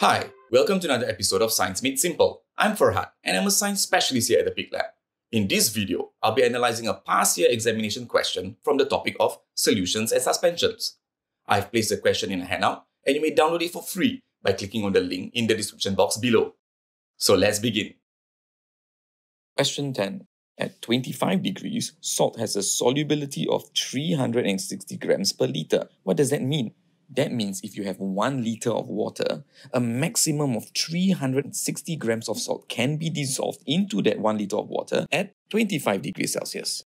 Hi, welcome to another episode of Science Made Simple. I'm Firhad and I'm a science specialist here at the Pique Lab. In this video, I'll be analyzing a past year examination question from the topic of solutions and suspensions. I've placed the question in a handout and you may download it for free by clicking on the link in the description box below. So let's begin. Question 10. At 25 degrees, salt has a solubility of 360 grams per litre. What does that mean? That means if you have 1 litre of water, a maximum of 360 grams of salt can be dissolved into that 1 litre of water at 25 degrees Celsius.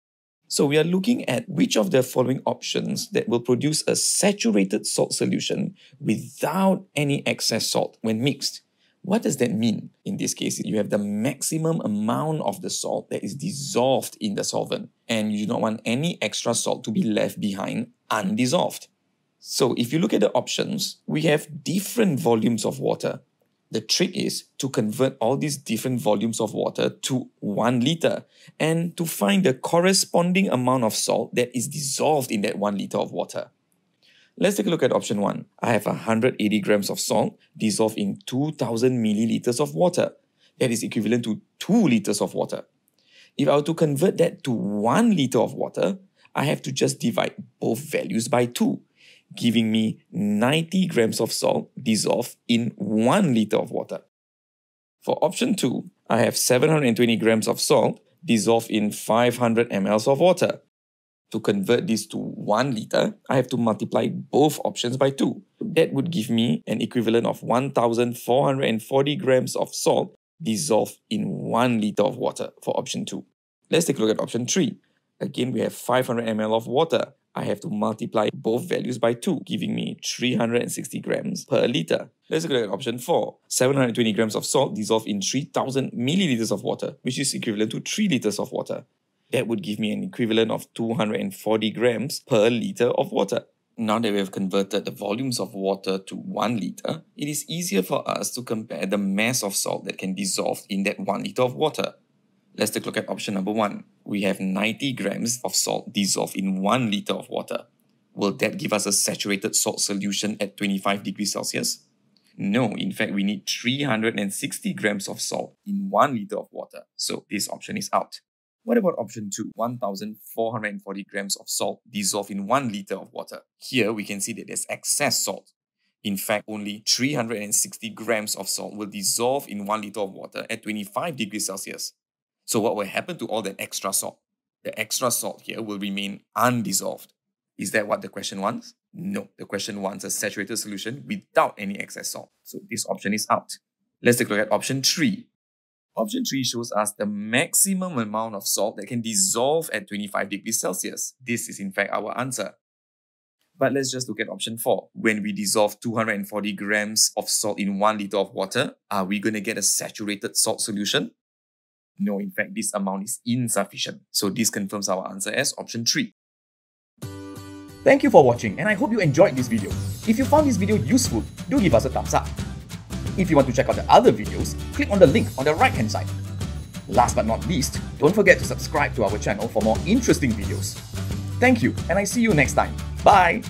So we are looking at which of the following options that will produce a saturated salt solution without any excess salt when mixed. What does that mean? In this case, you have the maximum amount of the salt that is dissolved in the solvent, and you do not want any extra salt to be left behind undissolved. So if you look at the options, we have different volumes of water. The trick is to convert all these different volumes of water to 1 litre and to find the corresponding amount of salt that is dissolved in that 1 litre of water. Let's take a look at option 1. I have 180 grams of salt dissolved in 2000 millilitres of water. That is equivalent to 2 litres of water. If I were to convert that to 1 litre of water, I have to just divide both values by 2. Giving me 90 grams of salt dissolved in 1 litre of water. For option 2, I have 720 grams of salt dissolved in 500 ml of water. To convert this to 1 litre, I have to multiply both options by 2. That would give me an equivalent of 1440 grams of salt dissolved in 1 litre of water for option 2. Let's take a look at option 3. Again, we have 500 ml of water. I have to multiply both values by 2, giving me 360 grams per litre. Let's look at option 4. 720 grams of salt dissolved in 3000 millilitres of water, which is equivalent to 3 litres of water. That would give me an equivalent of 240 grams per litre of water. Now that we have converted the volumes of water to 1 litre, it is easier for us to compare the mass of salt that can dissolve in that 1 litre of water. Let's take a look at option number 1. We have 90 grams of salt dissolved in 1 litre of water. Will that give us a saturated salt solution at 25 degrees Celsius? No, in fact we need 360 grams of salt in 1 litre of water, so this option is out. What about option 2, 1440 grams of salt dissolved in 1 litre of water? Here we can see that there's excess salt. In fact, only 360 grams of salt will dissolve in 1 litre of water at 25 degrees Celsius. So what will happen to all that extra salt? The extra salt here will remain undissolved. Is that what the question wants? No, the question wants a saturated solution without any excess salt. So this option is out. Let's take a look at option 3. Option 3 shows us the maximum amount of salt that can dissolve at 25 degrees Celsius. This is in fact our answer. But let's just look at option 4. When we dissolve 240 grams of salt in 1 litre of water, are we going to get a saturated salt solution? No, in fact, this amount is insufficient. So this confirms our answer as option 3. Thank you for watching and I hope you enjoyed this video. If you found this video useful, do give us a thumbs up. If you want to check out the other videos, click on the link on the right hand side. Last but not least, don't forget to subscribe to our channel for more interesting videos. Thank you and I see you next time. Bye!